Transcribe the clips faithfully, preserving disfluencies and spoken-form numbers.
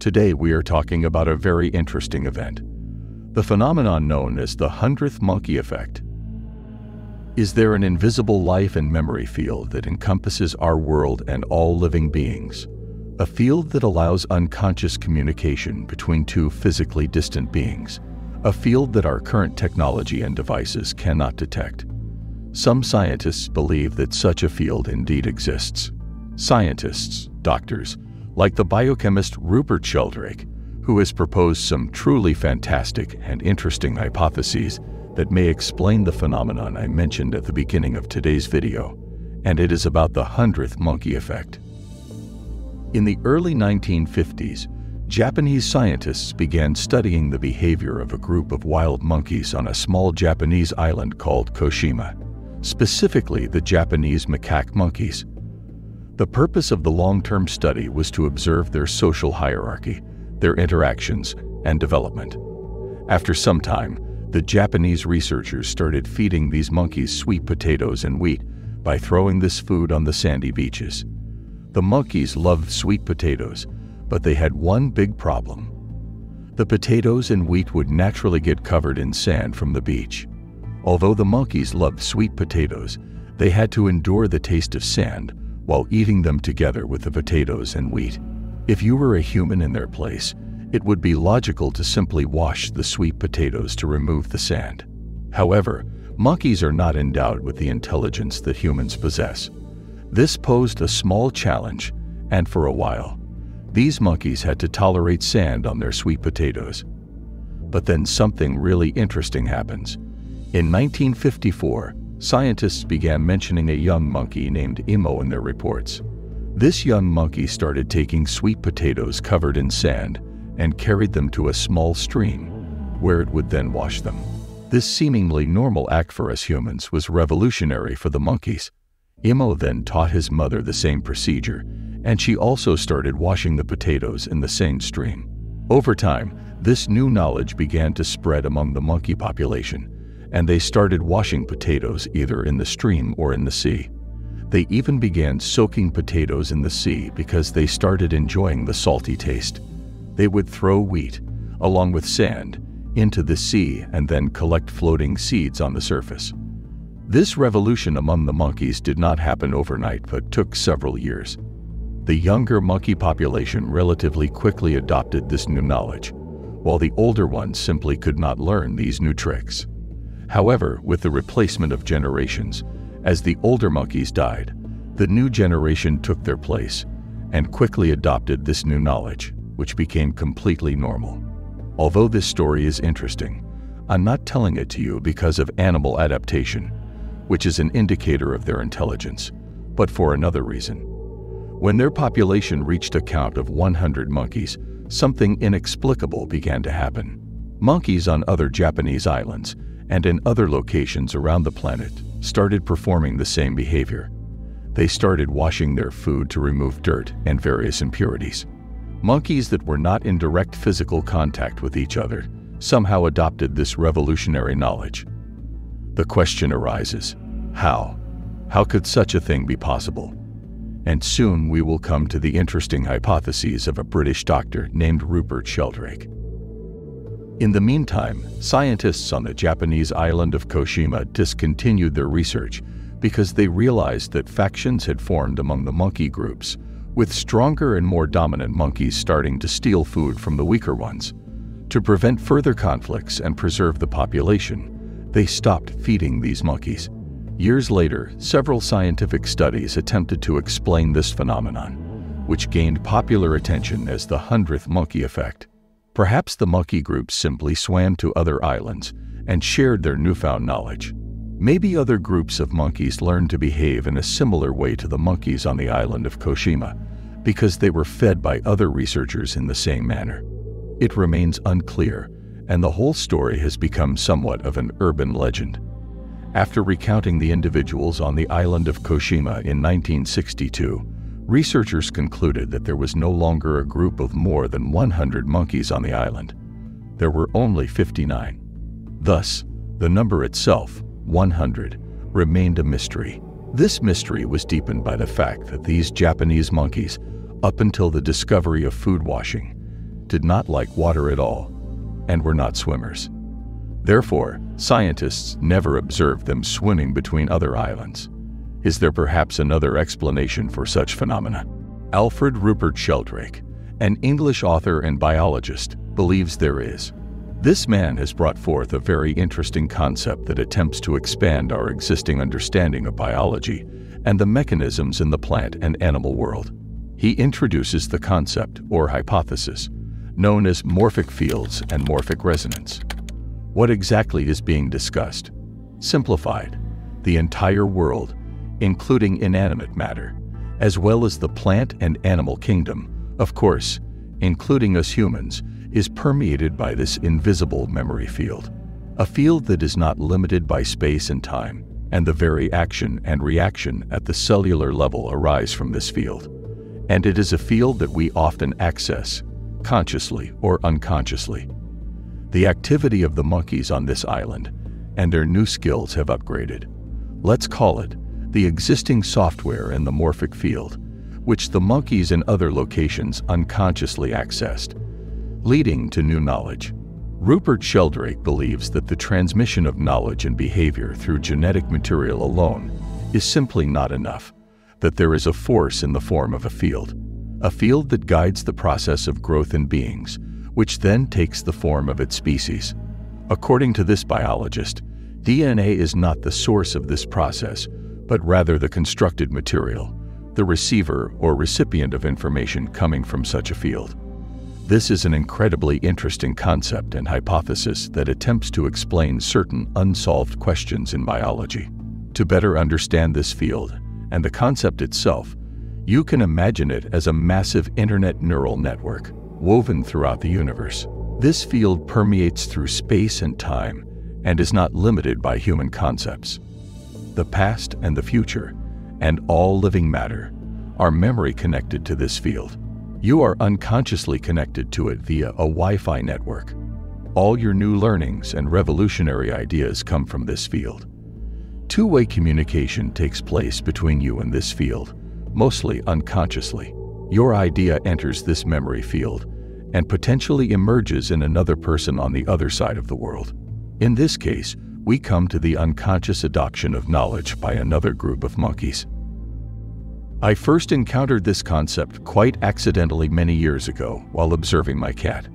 Today we are talking about a very interesting event, the phenomenon known as the hundredth Monkey Effect. Is there an invisible life and memory field that encompasses our world and all living beings? A field that allows unconscious communication between two physically distant beings, a field that our current technology and devices cannot detect. Some scientists believe that such a field indeed exists. Scientists, doctors, like the biochemist Rupert Sheldrake, who has proposed some truly fantastic and interesting hypotheses that may explain the phenomenon I mentioned at the beginning of today's video, and it is about the hundredth Monkey Effect. In the early nineteen fifties, Japanese scientists began studying the behavior of a group of wild monkeys on a small Japanese island called Koshima, specifically the Japanese macaque monkeys. The purpose of the long-term study was to observe their social hierarchy, their interactions, and development. After some time, the Japanese researchers started feeding these monkeys sweet potatoes and wheat by throwing this food on the sandy beaches. The monkeys loved sweet potatoes, but they had one big problem. The potatoes and wheat would naturally get covered in sand from the beach. Although the monkeys loved sweet potatoes, they had to endure the taste of sand while eating them together with the potatoes and wheat. If you were a human in their place, it would be logical to simply wash the sweet potatoes to remove the sand. However, monkeys are not endowed with the intelligence that humans possess. This posed a small challenge, and for a while, these monkeys had to tolerate sand on their sweet potatoes. But then something really interesting happens. In nineteen fifty-four, scientists began mentioning a young monkey named Imo in their reports. This young monkey started taking sweet potatoes covered in sand and carried them to a small stream, where it would then wash them. This seemingly normal act for us humans was revolutionary for the monkeys. Imo then taught his mother the same procedure, and she also started washing the potatoes in the same stream. Over time, this new knowledge began to spread among the monkey population, and they started washing potatoes either in the stream or in the sea. They even began soaking potatoes in the sea because they started enjoying the salty taste. They would throw wheat, along with sand, into the sea and then collect floating seeds on the surface. This revolution among the monkeys did not happen overnight but took several years. The younger monkey population relatively quickly adopted this new knowledge, while the older ones simply could not learn these new tricks. However, with the replacement of generations, as the older monkeys died, the new generation took their place and quickly adopted this new knowledge, which became completely normal. Although this story is interesting, I'm not telling it to you because of animal adaptation, which is an indicator of their intelligence, but for another reason. When their population reached a count of one hundred monkeys, something inexplicable began to happen. Monkeys on other Japanese islands and in other locations around the planet started performing the same behavior. They started washing their food to remove dirt and various impurities. Monkeys that were not in direct physical contact with each other somehow adopted this revolutionary knowledge. The question arises, how? How could such a thing be possible? And soon we will come to the interesting hypotheses of a British doctor named Rupert Sheldrake. In the meantime, scientists on the Japanese island of Koshima discontinued their research because they realized that factions had formed among the monkey groups, with stronger and more dominant monkeys starting to steal food from the weaker ones. To prevent further conflicts and preserve the population, they stopped feeding these monkeys. Years later, several scientific studies attempted to explain this phenomenon, which gained popular attention as the hundredth Monkey Effect. Perhaps the monkey groups simply swam to other islands and shared their newfound knowledge. Maybe other groups of monkeys learned to behave in a similar way to the monkeys on the island of Koshima because they were fed by other researchers in the same manner. It remains unclear, and the whole story has become somewhat of an urban legend. After recounting the individuals on the island of Koshima in nineteen sixty-two, researchers concluded that there was no longer a group of more than one hundred monkeys on the island. There were only fifty-nine. Thus, the number itself, one hundred, remained a mystery. This mystery was deepened by the fact that these Japanese monkeys, up until the discovery of food washing, did not like water at all and were not swimmers. Therefore, scientists never observed them swimming between other islands. Is there perhaps another explanation for such phenomena? Alfred Rupert Sheldrake, an English author and biologist, believes there is. This man has brought forth a very interesting concept that attempts to expand our existing understanding of biology and the mechanisms in the plant and animal world. He introduces the concept or hypothesis known as morphic fields and morphic resonance. What exactly is being discussed? Simplified, the entire world, including inanimate matter, as well as the plant and animal kingdom, of course, including us humans, is permeated by this invisible memory field, a field that is not limited by space and time, and the very action and reaction at the cellular level arise from this field. And it is a field that we often access, consciously or unconsciously. The activity of the monkeys on this island and their new skills have upgraded, let's call it, the existing software in the morphic field, which the monkeys in other locations unconsciously accessed, leading to new knowledge. Rupert Sheldrake believes that the transmission of knowledge and behavior through genetic material alone is simply not enough, that there is a force in the form of a field, a field that guides the process of growth in beings, which then takes the form of its species. According to this biologist, D N A is not the source of this process, but rather the constructed material, the receiver or recipient of information coming from such a field. This is an incredibly interesting concept and hypothesis that attempts to explain certain unsolved questions in biology. To better understand this field and the concept itself, you can imagine it as a massive internet neural network woven throughout the universe. This field permeates through space and time and is not limited by human concepts. The past and the future, and all living matter, are memory connected to this field. You are unconsciously connected to it via a Wi-Fi network. All your new learnings and revolutionary ideas come from this field. Two-way communication takes place between you and this field, mostly unconsciously. Your idea enters this memory field and potentially emerges in another person on the other side of the world. In this case, we come to the unconscious adoption of knowledge by another group of monkeys. I first encountered this concept quite accidentally many years ago while observing my cat.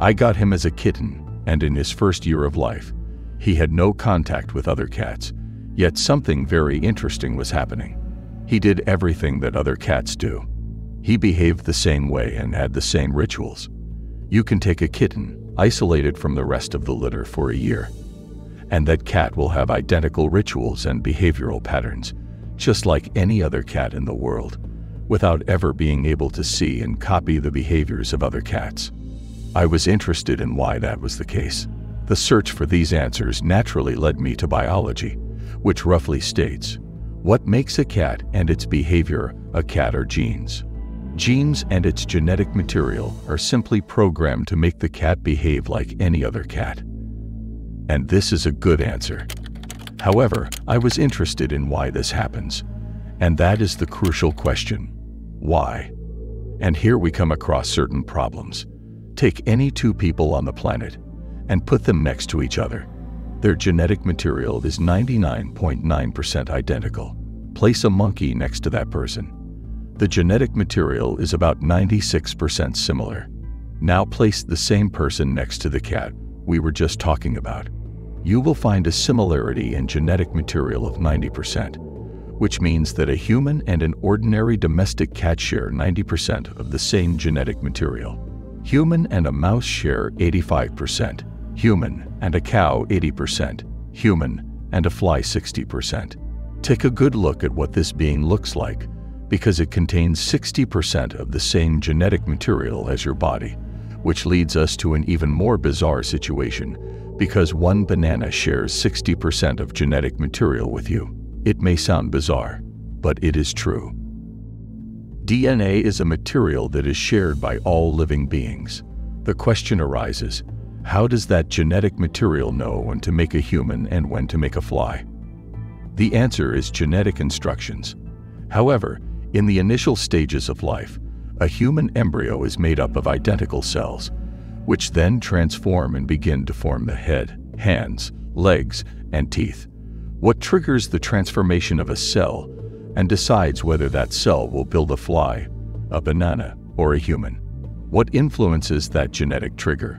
I got him as a kitten, and in his first year of life, he had no contact with other cats, yet something very interesting was happening. He did everything that other cats do. He behaved the same way and had the same rituals. You can take a kitten, isolate it from the rest of the litter for a year, and that cat will have identical rituals and behavioral patterns, just like any other cat in the world, without ever being able to see and copy the behaviors of other cats. I was interested in why that was the case. The search for these answers naturally led me to biology, which roughly states, what makes a cat and its behavior a cat are genes. Genes and its genetic material are simply programmed to make the cat behave like any other cat. And this is a good answer. However, I was interested in why this happens, and that is the crucial question, why? And here we come across certain problems. Take any two people on the planet and put them next to each other. Their genetic material is ninety-nine point nine percent identical. Place a monkey next to that person. The genetic material is about ninety-six percent similar. Now place the same person next to the cat we were just talking about. You will find a similarity in genetic material of ninety percent, which means that a human and an ordinary domestic cat share ninety percent of the same genetic material. Human and a mouse share eighty-five percent, human and a cow eighty percent, human and a fly sixty percent. Take a good look at what this being looks like, because it contains sixty percent of the same genetic material as your body, which leads us to an even more bizarre situation, because one banana shares sixty percent of genetic material with you. It may sound bizarre, but it is true. D N A is a material that is shared by all living beings. The question arises, how does that genetic material know when to make a human and when to make a fly? The answer is genetic instructions. However, in the initial stages of life, a human embryo is made up of identical cells, which then transform and begin to form the head, hands, legs, and teeth. What triggers the transformation of a cell and decides whether that cell will build a fly, a banana, or a human? What influences that genetic trigger?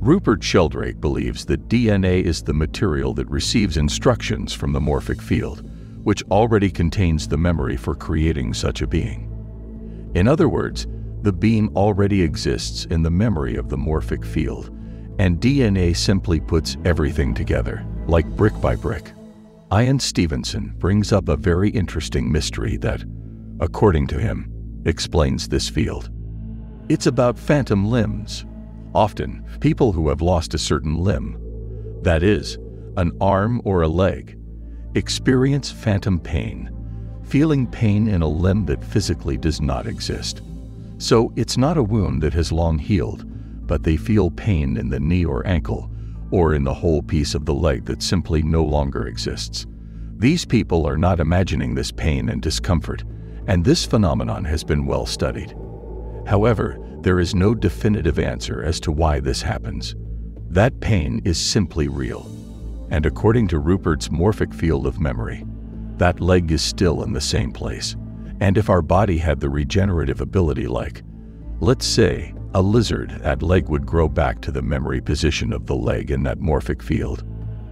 Rupert Sheldrake believes that D N A is the material that receives instructions from the morphic field, which already contains the memory for creating such a being. In other words, the being already exists in the memory of the morphic field, and D N A simply puts everything together, like brick by brick. Ian Stevenson brings up a very interesting mystery that, according to him, explains this field. It's about phantom limbs. Often, people who have lost a certain limb, that is, an arm or a leg, experience phantom pain, feeling pain in a limb that physically does not exist. So it's not a wound that has long healed, but they feel pain in the knee or ankle, or in the whole piece of the leg that simply no longer exists. These people are not imagining this pain and discomfort, and this phenomenon has been well studied. However, there is no definitive answer as to why this happens. That pain is simply real. And according to Rupert's morphic field of memory, that leg is still in the same place. And if our body had the regenerative ability, like, let's say, a lizard, that leg would grow back to the memory position of the leg in that morphic field.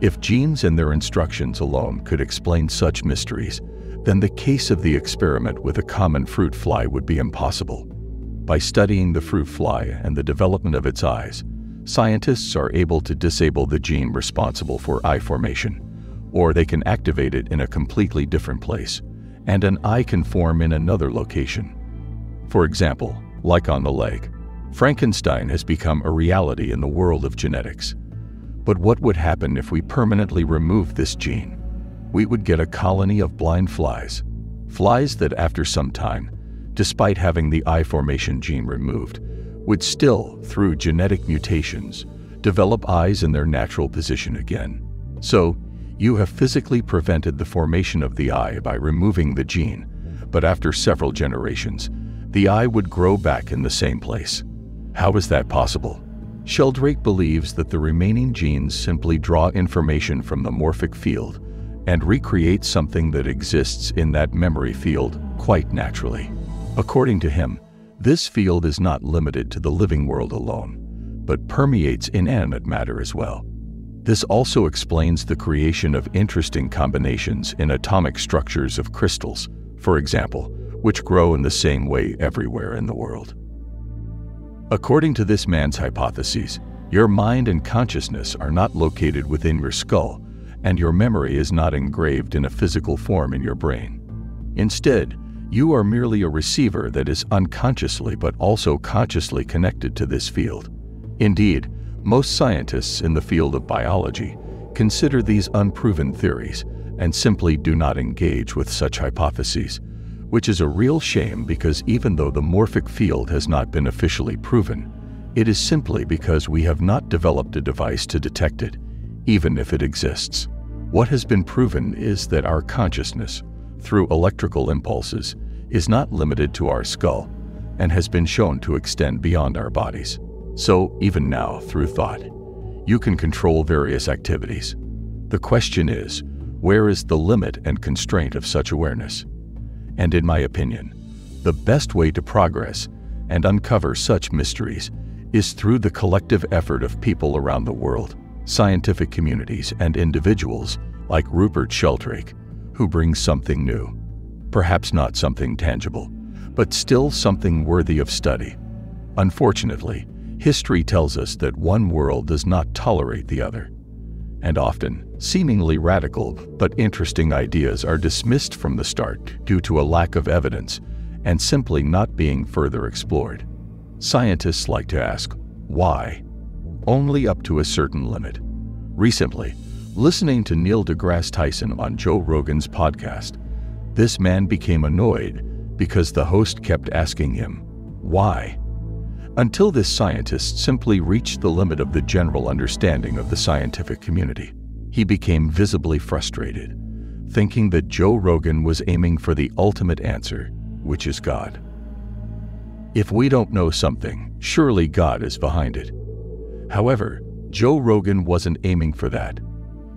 If genes and their instructions alone could explain such mysteries, then the case of the experiment with a common fruit fly would be impossible. By studying the fruit fly and the development of its eyes, scientists are able to disable the gene responsible for eye formation, or they can activate it in a completely different place, and an eye can form in another location. For example, like on the leg, Frankenstein has become a reality in the world of genetics. But what would happen if we permanently removed this gene? We would get a colony of blind flies, flies that after some time, despite having the eye formation gene removed, would still, through genetic mutations, develop eyes in their natural position again. So, you have physically prevented the formation of the eye by removing the gene, but after several generations, the eye would grow back in the same place. How is that possible? Sheldrake believes that the remaining genes simply draw information from the morphic field and recreate something that exists in that memory field quite naturally. According to him, this field is not limited to the living world alone, but permeates inanimate matter as well. This also explains the creation of interesting combinations in atomic structures of crystals, for example, which grow in the same way everywhere in the world. According to this man's hypotheses, your mind and consciousness are not located within your skull, and your memory is not engraved in a physical form in your brain. Instead, you are merely a receiver that is unconsciously but also consciously connected to this field. Indeed, most scientists in the field of biology consider these unproven theories and simply do not engage with such hypotheses, which is a real shame because even though the morphic field has not been officially proven, it is simply because we have not developed a device to detect it, even if it exists. What has been proven is that our consciousness, through electrical impulses, is not limited to our skull and has been shown to extend beyond our bodies. So, even now, through thought, you can control various activities. The question is, where is the limit and constraint of such awareness? And in my opinion, the best way to progress and uncover such mysteries is through the collective effort of people around the world, scientific communities and individuals like Rupert Sheldrake, who brings something new. Perhaps not something tangible, but still something worthy of study. Unfortunately, history tells us that one world does not tolerate the other. And often, seemingly radical but interesting ideas are dismissed from the start due to a lack of evidence and simply not being further explored. Scientists like to ask, why? Only up to a certain limit. Recently, listening to Neil deGrasse Tyson on Joe Rogan's podcast, this man became annoyed because the host kept asking him, why? Until this scientist simply reached the limit of the general understanding of the scientific community, he became visibly frustrated, thinking that Joe Rogan was aiming for the ultimate answer, which is God. If we don't know something, surely God is behind it. However, Joe Rogan wasn't aiming for that.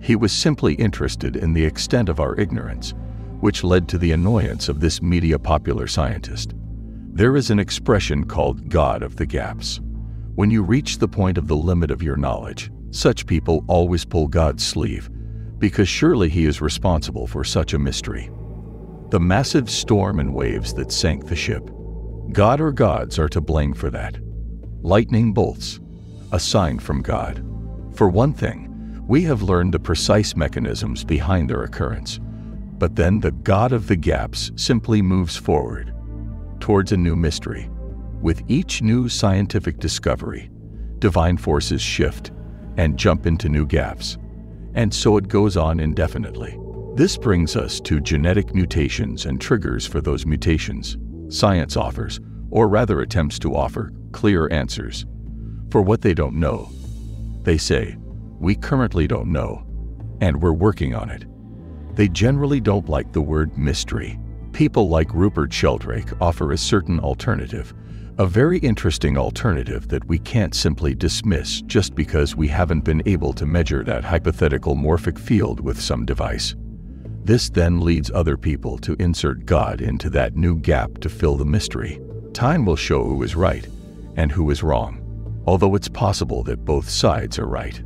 He was simply interested in the extent of our ignorance, which led to the annoyance of this media popular scientist. There is an expression called God of the gaps. When you reach the point of the limit of your knowledge, such people always pull God's sleeve, because surely he is responsible for such a mystery. The massive storm and waves that sank the ship. God or gods are to blame for that. Lightning bolts, a sign from God. For one thing, we have learned the precise mechanisms behind their occurrence, but then the God of the gaps simply moves forward towards a new mystery. With each new scientific discovery, divine forces shift and jump into new gaps, and so it goes on indefinitely. This brings us to genetic mutations and triggers for those mutations. Science offers, or rather attempts to offer, clear answers for what they don't know. They say, we currently don't know, and we're working on it. They generally don't like the word mystery. People like Rupert Sheldrake offer a certain alternative, a very interesting alternative that we can't simply dismiss just because we haven't been able to measure that hypothetical morphic field with some device. This then leads other people to insert God into that new gap to fill the mystery. Time will show who is right and who is wrong, although it's possible that both sides are right.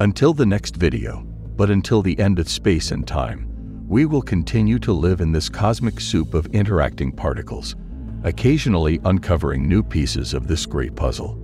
Until the next video, but until the end of space and time, we will continue to live in this cosmic soup of interacting particles, occasionally uncovering new pieces of this great puzzle.